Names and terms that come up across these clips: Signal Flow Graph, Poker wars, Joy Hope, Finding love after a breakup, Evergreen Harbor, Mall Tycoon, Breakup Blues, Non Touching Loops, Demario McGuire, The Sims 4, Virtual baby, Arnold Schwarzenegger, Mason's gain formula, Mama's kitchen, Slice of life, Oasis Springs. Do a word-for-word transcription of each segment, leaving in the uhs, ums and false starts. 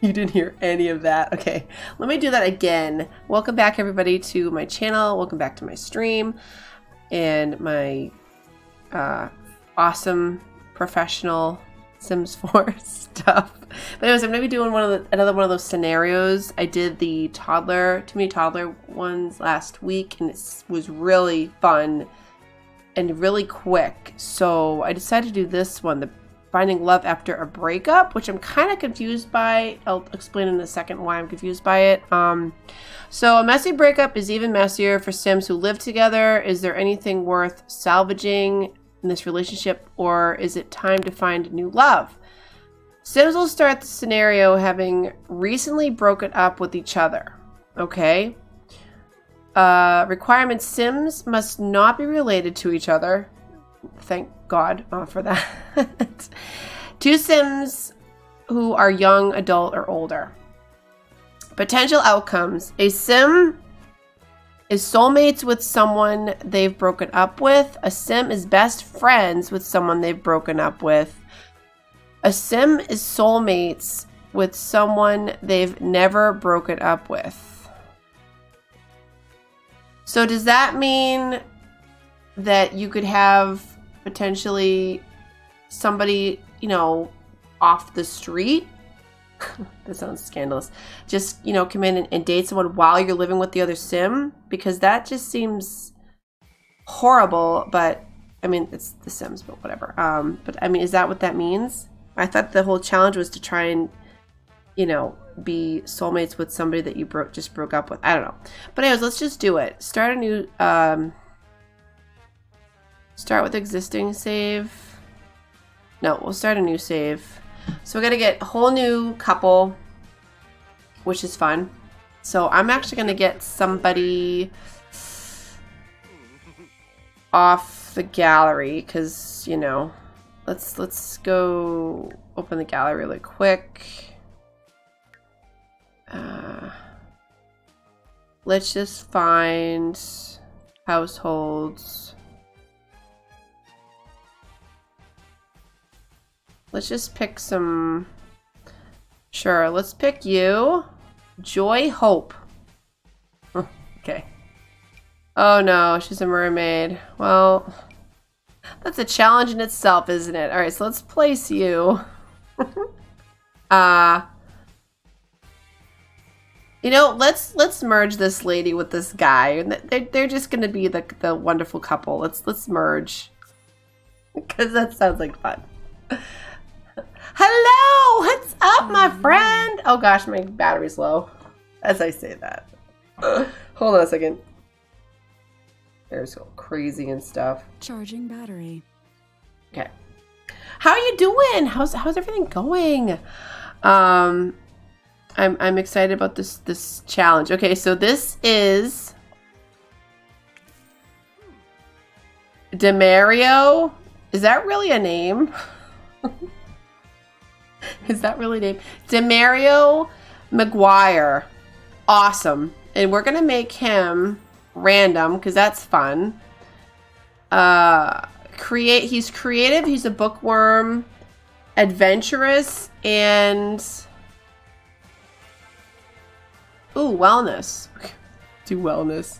You didn't hear any of that. Okay, let me do that again. Welcome back, everybody, to my channel. Welcome back to my stream and my uh, awesome professional Sims four stuff. But anyways, I'm gonna be doing one of the, another one of those scenarios. I did the toddler, too many toddler ones last week, and it was really fun and really quick. So I decided to do this one, the Finding Love After a Breakup, which I'm kind of confused by. I'll explain in a second why I'm confused by it. Um, so a messy breakup is even messier for Sims who live together. Is there anything worth salvaging in this relationship, or is it time to find new love? Sims will start the scenario having recently broken up with each other. Okay. Uh, requirements: Sims must not be related to each other. Thank God uh, for that. Two Sims who are young, adult, or older. Potential outcomes: a Sim is soulmates with someone they've broken up with. A Sim is best friends with someone they've broken up with. A Sim is soulmates with someone they've never broken up with. So does that mean that you could have potentially somebody, you know, off the street? That sounds scandalous. Just, you know, come in and, and date someone while you're living with the other Sim? Because that just seems horrible, but I mean, it's the Sims, but whatever. Um, but I mean, is that what that means? I thought the whole challenge was to try and, you know, be soulmates with somebody that you broke just broke up with. I don't know. But anyways, let's just do it. Start a new, um, start with existing save. No, we'll start a new save. So we're gonna get a whole new couple, which is fun. So I'm actually gonna get somebody off the gallery, because, you know, let's let's go open the gallery really quick. Uh, let's just find households. Let's just pick some. Sure, let's pick you, Joy Hope. Okay. Oh no, she's a mermaid. Well, that's a challenge in itself, isn't it? All right, so let's place you. uh You know, let's let's merge this lady with this guy. They're they're just gonna be the the wonderful couple. Let's let's merge, because that sounds like fun. Hello, what's up, my friend? Oh gosh, my battery's low as I say that. Uh, hold on a second. There's so crazy and stuff. Charging battery. Okay. How are you doing? How's how's everything going? Um, I'm I'm excited about this this challenge. Okay, so this is Demario. Is that really a name? Is that really a name? Demario McGuire. Awesome. And we're gonna make him random, because that's fun. Uh, create. He's creative. He's a bookworm, adventurous, and ooh, wellness. Do wellness.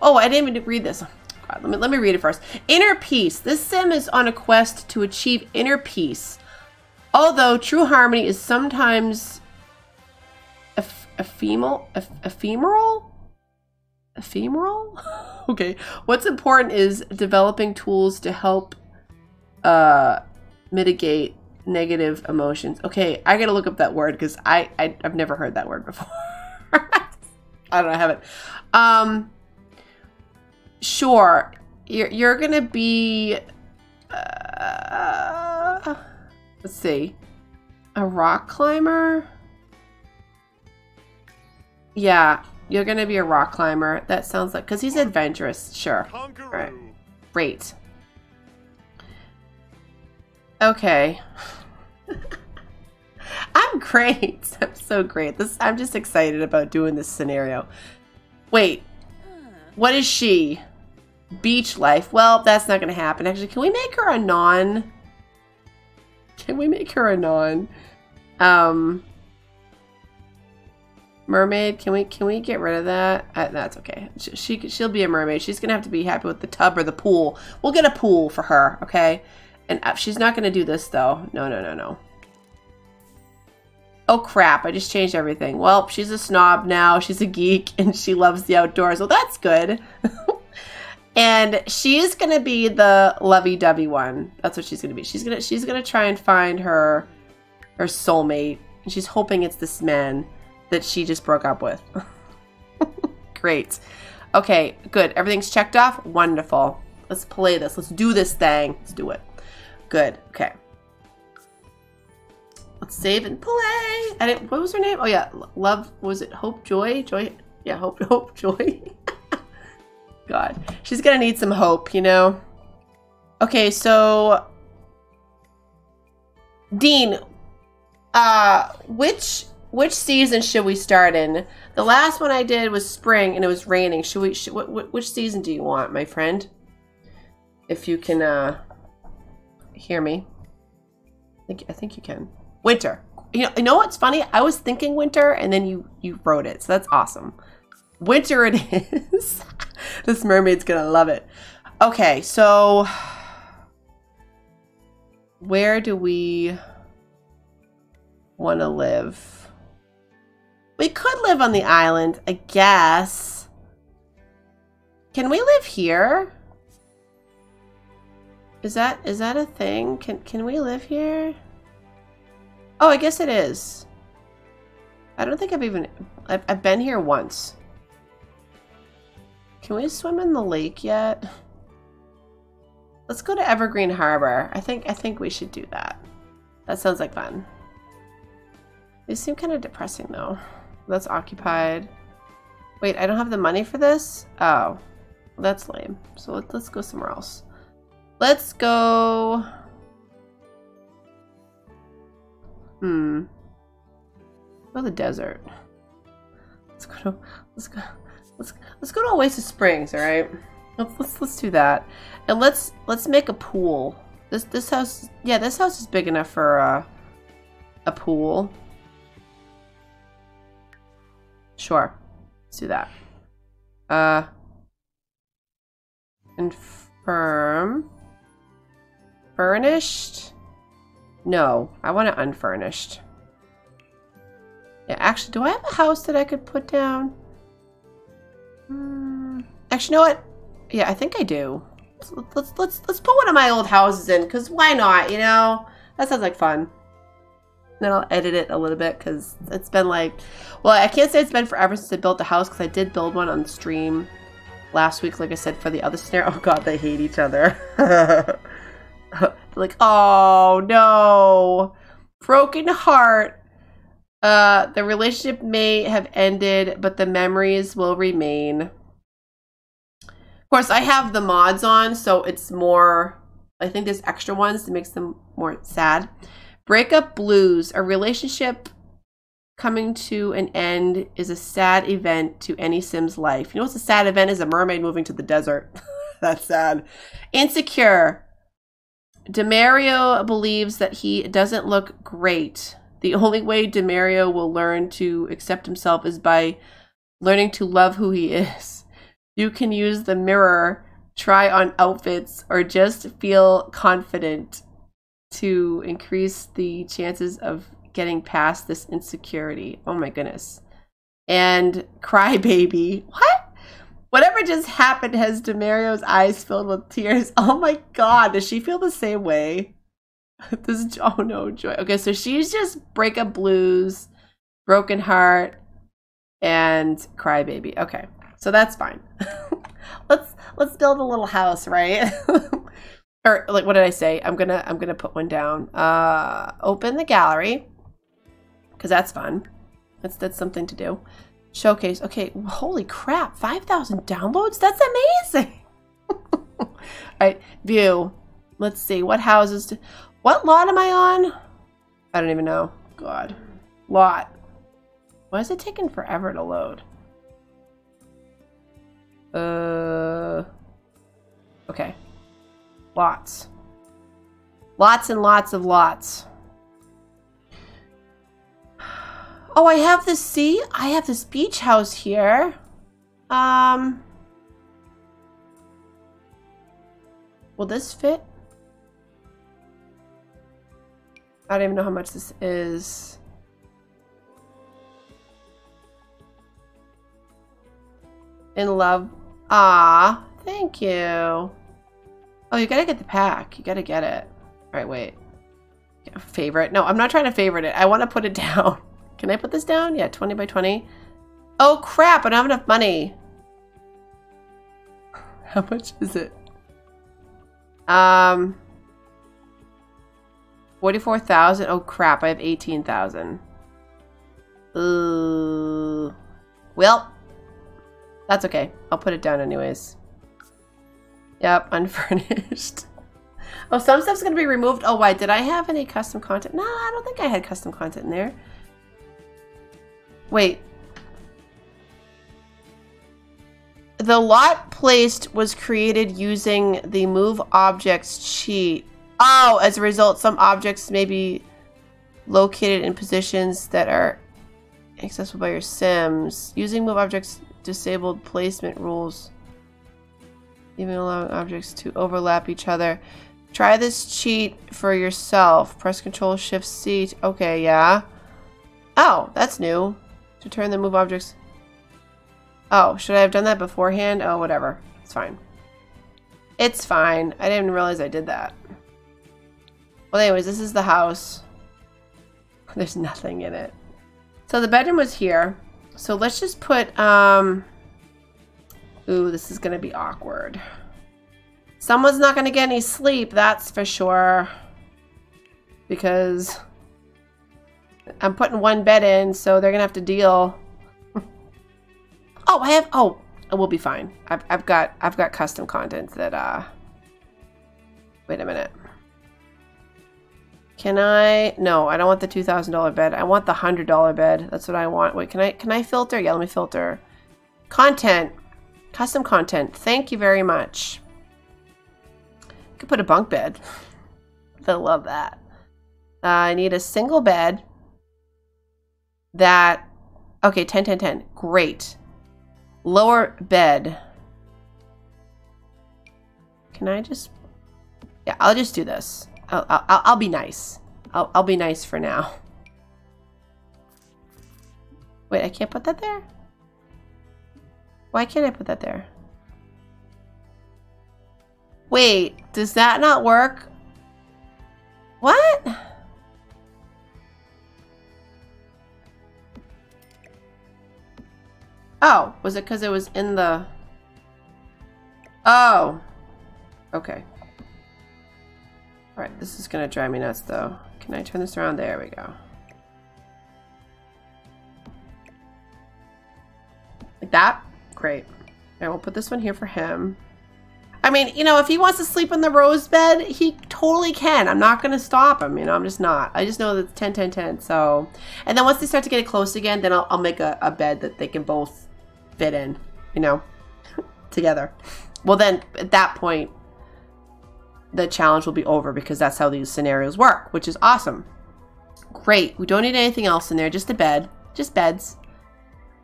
Oh, I didn't even read this. Oh, God, let me let me read it first. Inner peace. This Sim is on a quest to achieve inner peace. Although true harmony is sometimes ephemeral, ephemeral. Ephemeral? Okay. What's important is developing tools to help uh, mitigate negative emotions. Okay, I gotta look up that word, because I, I I've never heard that word before. I don't know, I haven't. Um, sure, you're you're gonna be uh, let's see, a rock climber. Yeah. You're gonna be a rock climber. That sounds like, because he's adventurous. Sure. All right. Great. Okay. I'm great. I'm so great. This. I'm just excited about doing this scenario. Wait. What is she? Beach life. Well, that's not gonna happen. Actually, can we make her a non? Can we make her a non? Um. Mermaid, can we can we get rid of that? Uh, that's okay. She, she she'll be a mermaid. She's gonna have to be happy with the tub or the pool. We'll get a pool for her, okay? And uh, she's not gonna do this though. No, no, no, no. Oh crap! I just changed everything. Well, she's a snob now. She's a geek and she loves the outdoors. Well, that's good. And she's gonna be the lovey-dovey one. That's what she's gonna be. She's gonna she's gonna try and find her her soulmate. And she's hoping it's this man that she just broke up with. Great. Okay, good. Everything's checked off. Wonderful. Let's play this. Let's do this thing. Let's do it. Good. Okay. Let's save and play. I didn't, what was her name? Oh yeah, love. Was it Hope Joy? Joy. Yeah, Hope Hope Joy. God, she's gonna need some hope, you know. Okay, so Dean, uh, which. Which season should we start in? The last one I did was spring and it was raining. Should we, should, wh wh which season do you want, my friend? If you can uh, hear me. I think, I think you can. Winter. You know, you know what's funny? I was thinking winter and then you, you wrote it, so that's awesome. Winter it is. This mermaid's gonna love it. Okay, so where do we wanna live? We could live on the island, I guess. Can we live here? Is that is that a thing? Can can we live here? Oh, I guess it is. I don't think I've even I've, I've been here once. Can we swim in the lake yet? Let's go to Evergreen Harbor. I think I think we should do that. That sounds like fun. They seem kind of depressing though. That's occupied. Wait, I don't have the money for this? Oh, well, that's lame. So let's, let's go somewhere else. Let's go... Hmm. Go to the desert. Let's go to... Let's go... Let's, let's go to Oasis Springs, alright? Let's, let's, let's do that. And let's let's make a pool. This, this house... Yeah, this house is big enough for uh, a pool. Sure, let's do that. Uh, confirm. Furnished? No, I want it unfurnished. Yeah, actually, do I have a house that I could put down? Mm, actually, you know what? Yeah, I think I do. Let's let's let's, let's put one of my old houses in, cause why not? You know, that sounds like fun. Then I'll edit it a little bit because it's been like, well, I can't say it's been forever since I built the house because I did build one on stream last week, like I said, for the other snare. Oh god, they hate each other. Like, oh no, broken heart. Uh, the relationship may have ended, but the memories will remain. Of course, I have the mods on, so it's more. I think there's extra ones that makes them more sad. Breakup Blues, a relationship coming to an end is a sad event to any Sim's life. You know what's a sad event is? A mermaid moving to the desert. That's sad. Insecure. Demario believes that he doesn't look great. The only way Demario will learn to accept himself is by learning to love who he is. You can use the mirror, try on outfits, or just feel confident to increase the chances of getting past this insecurity. Oh my goodness. And Cry Baby. What? Whatever just happened has Demario's eyes filled with tears. Oh my god, does she feel the same way? This is, oh no, Joy. Okay, so she's just Breakup Blues, Broken Heart, and Cry Baby. Okay, so that's fine. Let's let's build a little house, right? Or like, what did I say? I'm gonna I'm gonna put one down. Uh, open the gallery, cause that's fun. That's that's something to do. Showcase. Okay, holy crap! Five thousand downloads. That's amazing. All right, view. Let's see what houses. Do, what lot am I on? I don't even know. God, lot. Why is it taking forever to load? Uh. Okay. Lots. Lots and lots of lots. Oh, I have this, see? I have this beach house here. Um... Will this fit? I don't even know how much this is. In love. Ah, thank you. Oh, you gotta get the pack. You gotta get it. Alright, wait. Favorite? No, I'm not trying to favorite it. I want to put it down. Can I put this down? Yeah, twenty by twenty. Oh crap, I don't have enough money. How much is it? Um... forty-four thousand? Oh crap, I have eighteen thousand. Ooh. Well, that's okay. I'll put it down anyways. Yep, unfurnished. Oh, some stuff's gonna be removed. Oh, why? Did I have any custom content? No, I don't think I had custom content in there. Wait. The lot placed was created using the move objects cheat. Oh, as a result, some objects may be located in positions that are accessible by your Sims. Using move objects disabled placement rules, even allowing objects to overlap each other. Try this cheat for yourself. Press Control Shift C. Okay, yeah. Oh, that's new. To turn the move objects. Oh, should I have done that beforehand? Oh, whatever. It's fine. It's fine. I didn't realize I did that. Well, anyways, this is the house. There's nothing in it. So the bedroom was here. So let's just put, um... ooh, this is gonna be awkward. Someone's not gonna get any sleep, that's for sure. Because I'm putting one bed in, so they're gonna have to deal. Oh, I have, oh, we'll be fine. I've, I've got, I've got custom content that, uh, wait a minute. Can I, no, I don't want the two thousand dollar bed. I want the one hundred dollar bed. That's what I want. Wait, can I, can I filter? Yeah, let me filter. Content, custom content. Thank you very much. I could put a bunk bed. I love that. Uh, I need a single bed that, okay, ten, ten, ten, great. Lower bed. Can I just, yeah, I'll just do this. I'll, I'll, I'll be nice. I'll, I'll be nice for now. Wait, I can't put that there? Why can't I put that there? Wait, does that not work? What? Oh, was it because it was in the... Oh. Okay. Alright, this is going to drive me nuts, though. Can I turn this around? There we go. Like that? Great. Alright, we'll put this one here for him. I mean, you know, if he wants to sleep in the rose bed, he totally can. I'm not going to stop him, you know, I'm just not. I just know that it's ten, ten, ten, so... And then once they start to get it close again, then I'll, I'll make a, a bed that they can both fit in, you know, together. Well, then, at that point, the challenge will be over because that's how these scenarios work, which is awesome. Great. We don't need anything else in there, just a bed. Just beds.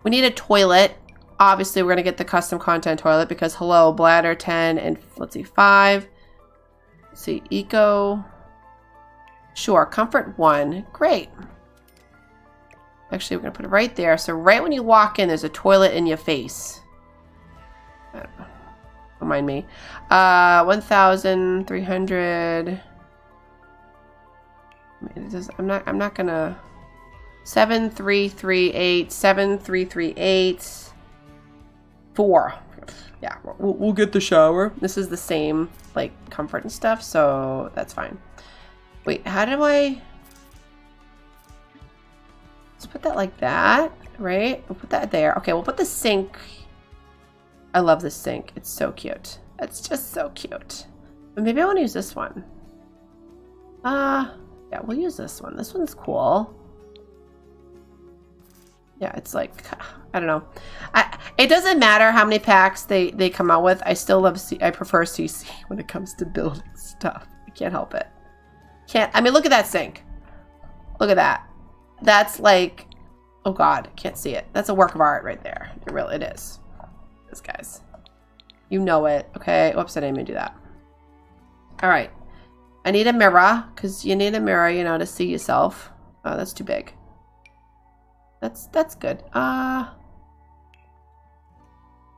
We need a toilet. Obviously, we're going to get the custom content toilet because, hello, bladder ten and, let's see, five. Let's see, eco. Sure, comfort one. Great. Actually, we're going to put it right there. So right when you walk in, there's a toilet in your face. I don't know. Don't mind me. Uh, one thousand three hundred. I'm not, I'm not going to... seven three three eight, seven three three eight. Four. Yeah, we'll, we'll get the shower. This is the same, like, comfort and stuff, so that's fine. Wait, how do I... Let's put that like that, right? We'll put that there. Okay, we'll put the sink. I love this sink. It's so cute. It's just so cute. But maybe I want to use this one. Uh, yeah, we'll use this one. This one's cool. Yeah, it's like, I don't know. I, it doesn't matter how many packs they, they come out with. I still love, C I prefer C C when it comes to building stuff. I can't help it. Can't, I mean, look at that sink. Look at that. That's like, Oh God, I can't see it. That's a work of art right there. It really it is. This guys, you know it. Okay. Whoops, I didn't even do that. All right. I need a mirror because you need a mirror, you know, to see yourself. Oh, that's too big. That's that's good. Uh,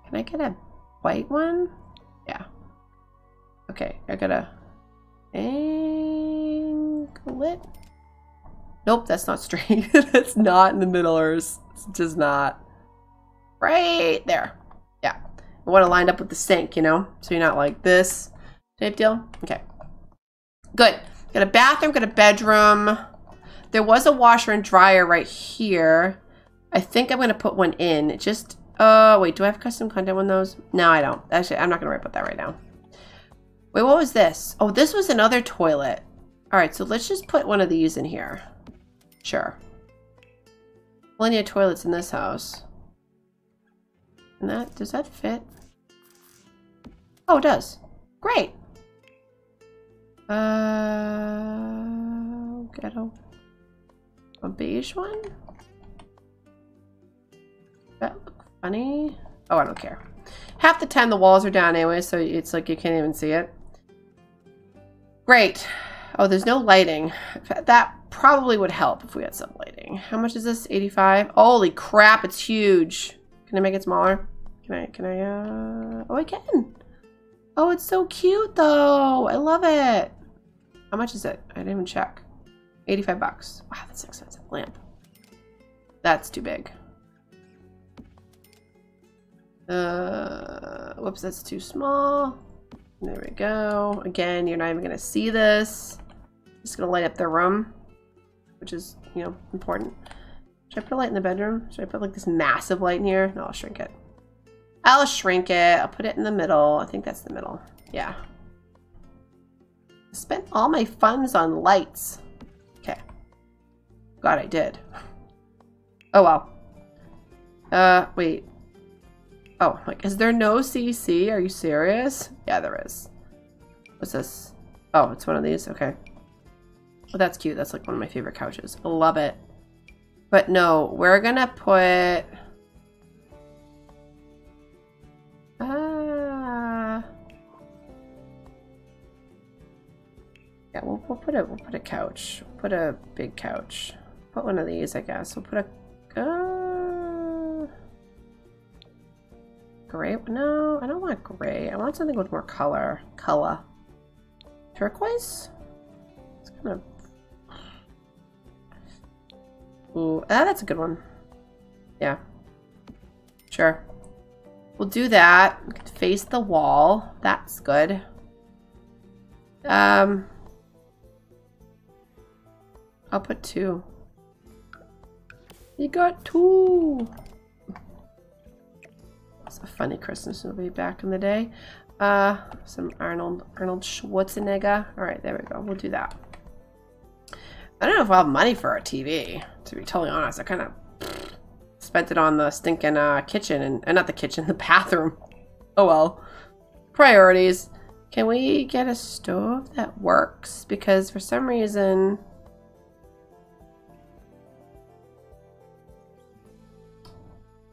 can I get a white one? Yeah. Okay, I gotta angle it. Nope, that's not straight. That's not in the middle, or it's just not right there. Yeah, I want to line up with the sink, you know, so you're not like this type deal. Okay, good. Got a bathroom, got a bedroom. There was a washer and dryer right here. I think I'm gonna put one in. It just oh uh, wait, do I have custom content on those? No, I don't. Actually, I'm not gonna worry about that right now. Wait, what was this? Oh, this was another toilet. All right, so let's just put one of these in here. Sure. Plenty of toilets in this house. And that, does that fit? Oh, it does. Great. Uh, get a, a beige one? That look funny. Oh, I don't care. Half the time the walls are down anyway, so it's like you can't even see it. Great. Oh, there's no lighting. That probably would help if we had some lighting. How much is this? eighty-five? Holy crap, it's huge. Can I make it smaller? Can I, can I, uh, oh, I can. Oh, it's so cute though. I love it. How much is it? I didn't even check. eighty-five bucks. Wow, that's an expensive lamp. That's too big. Uh, whoops, that's too small. There we go. Again, you're not even gonna see this. Just gonna light up the room, which is, you know, important. Should I put a light in the bedroom? Should I put like this massive light in here? No, I'll shrink it. I'll shrink it. I'll put it in the middle. I think that's the middle. Yeah. I spent all my funds on lights. Okay. God, I did. Oh, well. Uh, wait. Oh, like, is there no C C? Are you serious? Yeah, there is. What's this? Oh, it's one of these? Okay. Well, that's cute. That's like one of my favorite couches. I love it. But no, we're gonna put... Ah. Yeah, we'll, we'll put a, we'll put a couch. We'll put a big couch. Put one of these, I guess. We'll put a... Uh... Gray? No, I don't want gray. I want something with more color. Color. Turquoise? It's kind of... Ooh, ah, that's a good one. Yeah. Sure. We'll do that. We can face the wall. That's good. Um... I'll put two. You got two! A funny Christmas movie back in the day. Uh, some Arnold Arnold Schwarzenegger. All right, there we go. We'll do that. I don't know if I'll have money for a T V. To be totally honest, I kind of spent it on the stinking uh, kitchen and uh, not the kitchen, the bathroom. Oh well, priorities. Can we get a stove that works? Because for some reason.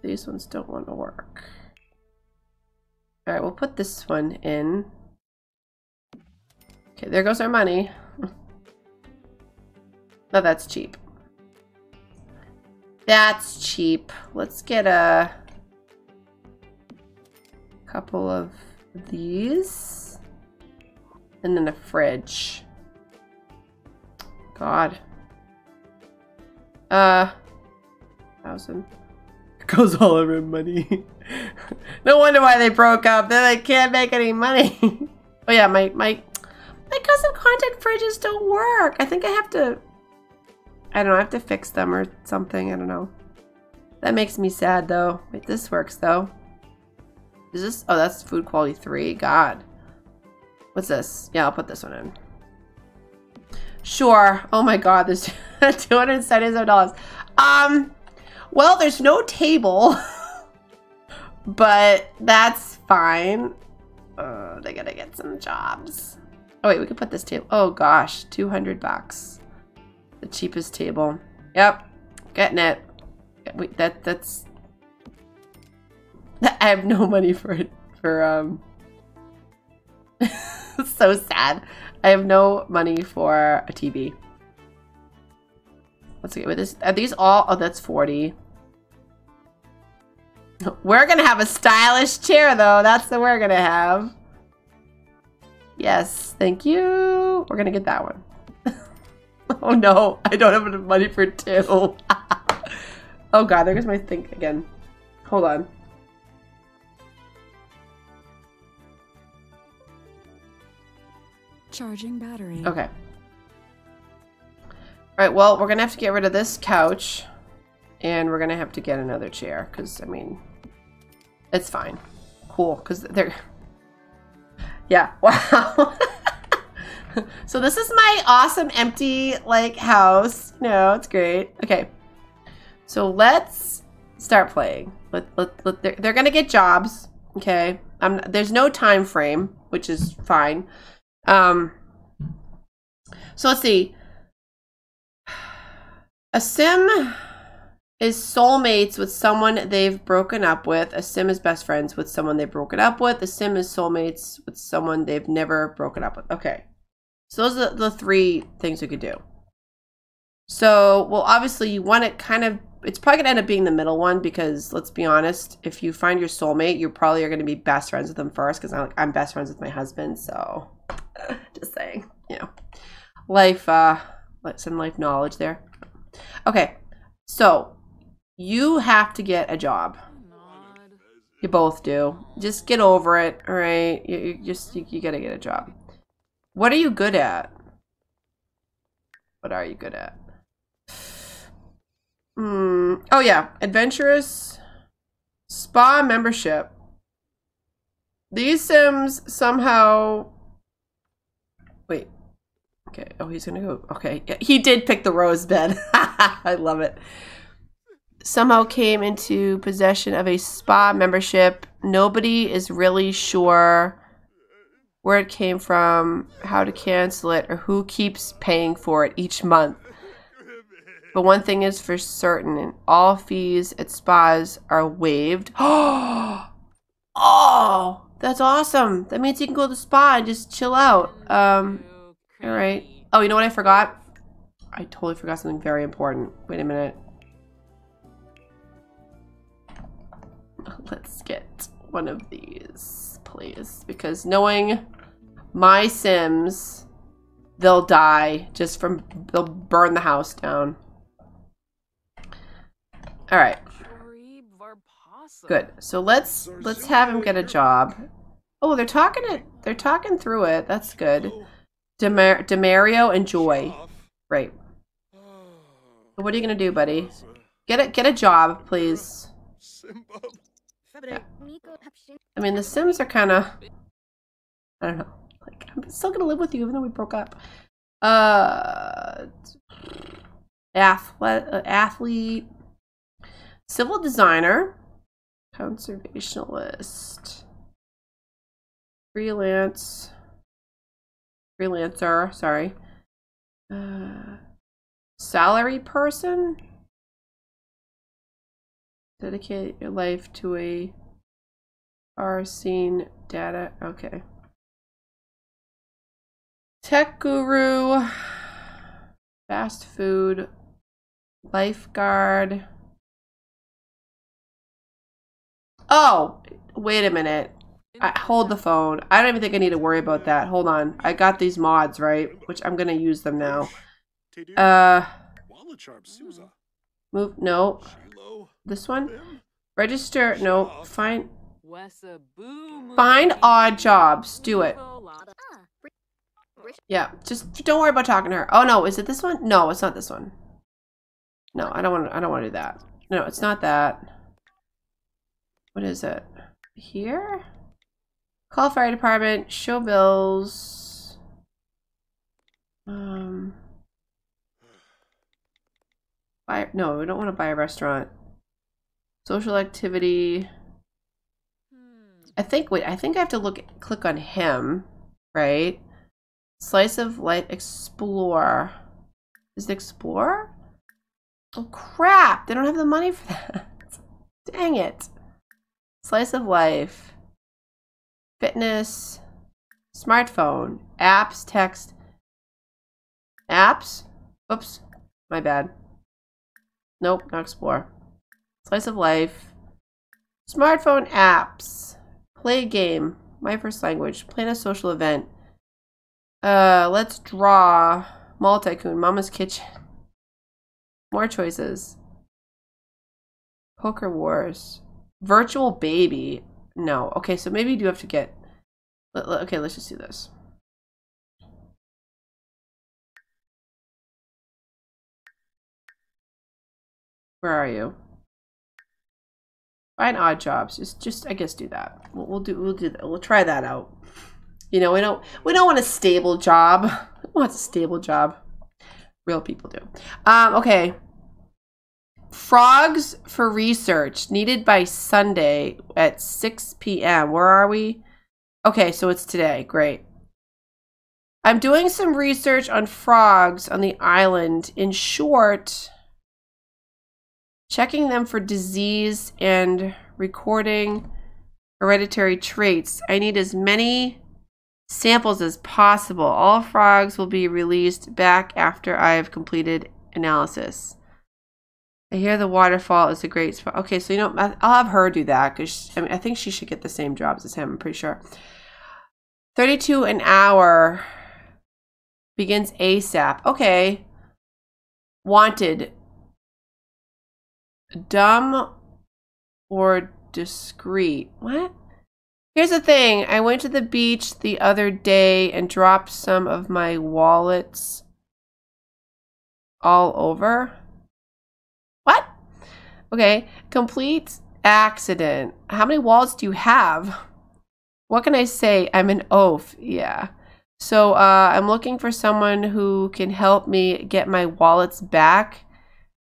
These ones don't want to work. All right, we'll put this one in. Okay, there goes our money. No, that's cheap. That's cheap. Let's get a couple of these. And then a fridge. God. Uh, thousand. Goes all over money. No wonder why they broke up. Then they can't make any money. Oh yeah, my my my custom content fridges don't work. I think I have to. I don't know. I have to fix them or something. I don't know. That makes me sad though. Wait, this works though. Is this? Oh, that's food quality three. God. What's this? Yeah, I'll put this one in. Sure. Oh my God, there's two hundred seventy-seven dollars. Um. Well, there's no table, but that's fine. Uh, they gotta get some jobs. Oh wait, we could put this table. Oh gosh, two hundred bucks. The cheapest table. Yep, getting it. Wait, that that's. I have no money for it. For um. So sad. I have no money for a T V. Let's get with this. Are these all? Oh, that's forty. We're gonna have a stylish chair, though. That's what we're gonna have. Yes, thank you. We're gonna get that one. Oh no, I don't have enough money for two. Oh god, there goes my think again. Hold on. Charging battery. Okay. Alright, well, we're gonna have to get rid of this couch. And we're gonna have to get another chair, because, I mean, it's fine. Cool, because they're... Yeah, wow. So this is my awesome empty, like, house. No, it's great. Okay. So let's start playing. Let, let, let, they're they're going to get jobs, okay? I'm, there's no time frame, which is fine. Um, so let's see. A sim is soulmates with someone they've broken up with. A sim is best friends with someone they've broken up with. A sim is soulmates with someone they've never broken up with. Okay. So those are the three things we could do. So, well, obviously you want to kind of, it's probably going to end up being the middle one because, let's be honest, if you find your soulmate, you probably are going to be best friends with them first because I'm, like, I'm best friends with my husband, so just saying, you know, life, uh, some life knowledge there. Okay, so you have to get a job. You both do. Just get over it, all right? You, you just, you, you got to get a job. What are you good at? What are you good at? Hmm. Oh yeah, adventurous spa membership. These Sims somehow. Wait. Okay. Oh, he's gonna go. Okay. Yeah, he did pick the rose bed. I love it. Somehow came into possession of a spa membership. Nobody is really sure where it came from, how to cancel it, or who keeps paying for it each month. But one thing is for certain, and all fees at spas are waived. Oh, that's awesome. That means you can go to the spa and just chill out. Um, all right. Oh, you know what I forgot? I totally forgot something very important. Wait a minute. Let's get one of these. Please, because knowing my Sims, they'll die just from, they'll burn the house down. All right, good. So let's let's have him get a job. Oh, they're talking it. They're talking through it. That's good. Demar Demario and Joy, right? So what are you gonna do, buddy? Get it. Get a job, please. Yeah. I mean, the Sims are kind of, I don't know, like, I'm still gonna live with you even though we broke up. Uh, athlete, civil designer, conservationist, freelance, freelancer, sorry, uh, salary person. Dedicate your life to a R scene data. Okay. Tech guru, fast food, lifeguard. Oh, wait a minute. I, hold the phone. I don't even think I need to worry about that. Hold on. I got these mods, right? Which I'm going to use them now. Uh, move. No. This one? Register. No. Find. Find odd jobs. Do it. Yeah. Just don't worry about talking to her. Oh no. Is it this one? No, it's not this one. No, I don't want to. I don't want to do that. No, it's not that. What is it? Here? Call fire department. Show bills. Um. Buy. No, we don't want to buy a restaurant. Social activity. I think, wait, I think I have to look, click on him, right? Slice of life, explore. Is it explore? Oh crap, they don't have the money for that. Dang it. Slice of life. Fitness. Smartphone. Apps, text. Apps? Oops, my bad. Nope, not explore. Slice of life. Smartphone apps. Play a game. My first language. Plan a social event. Uh, let's draw. Mall Tycoon. Mama's kitchen. More choices. Poker wars. Virtual baby. No. Okay, so maybe you do have to get... Okay, let's just do this. Where are you? Find odd jobs. Just, just I guess do that. We'll, we'll do, we'll do that. We'll try that out. You know, we don't, we don't want a stable job. We want a stable job. Real people do. Um, okay. Frogs for research needed by Sunday at six P M Where are we? Okay, so it's today. Great. I'm doing some research on frogs on the island. In short, checking them for disease and recording hereditary traits. I need as many samples as possible. All frogs will be released back after I have completed analysis. I hear the waterfall is a great spot. Okay, so you know, I'll have her do that because I mean, I think she should get the same jobs as him. I'm pretty sure. thirty-two an hour begins ASAP. Okay. Wanted. Dumb or discreet. What? Here's the thing. I went to the beach the other day and dropped some of my wallets all over. What? Okay. Complete accident. How many wallets do you have? What can I say? I'm an oaf. Yeah. So uh, I'm looking for someone who can help me get my wallets back.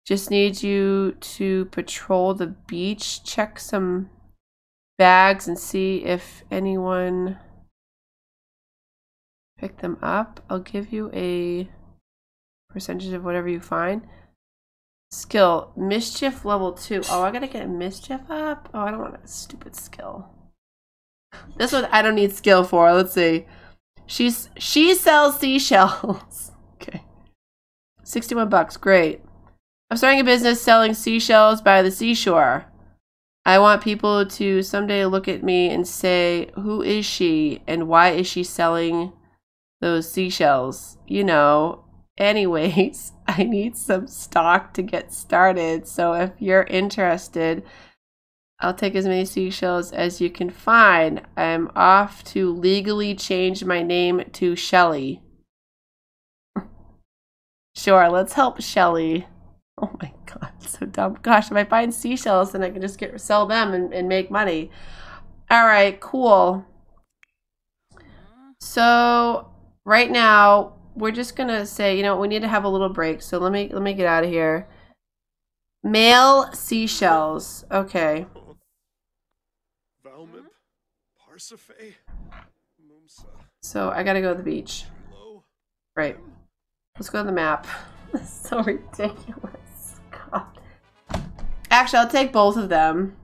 Just need you to patrol the beach, check some bags, and see if anyone picked them up. I'll give you a percentage of whatever you find. Skill. Mischief level two. Oh, I gotta get mischief up? Oh, I don't want a stupid skill. This one I don't need skill for. Let's see. She's, she sells seashells. Okay. sixty-one bucks. Great. I'm starting a business selling seashells by the seashore. I want people to someday look at me and say, who is she and why is she selling those seashells? You know, anyways, I need some stock to get started. So if you're interested, I'll take as many seashells as you can find. I'm off to legally change my name to Shelly. Sure, let's help Shelly. Oh my god, so dumb. Gosh, if I find seashells, then I can just get sell them and, and make money. All right, cool. So right now we're just gonna say, you know, we need to have a little break. So let me let me get out of here. Male seashells. Okay. So I gotta go to the beach. Right. Let's go to the map. That's so ridiculous. Actually, I'll take both of them,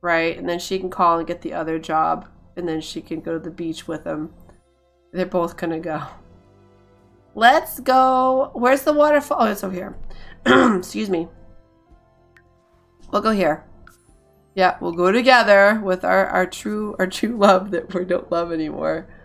right? And then she can call and get the other job, and then she can go to the beach with them. They're both gonna go. Let's go. Where's the waterfall? Oh, it's over here. Excuse me. We'll go here. Yeah, we'll go together with our, our true our true love that we don't love anymore.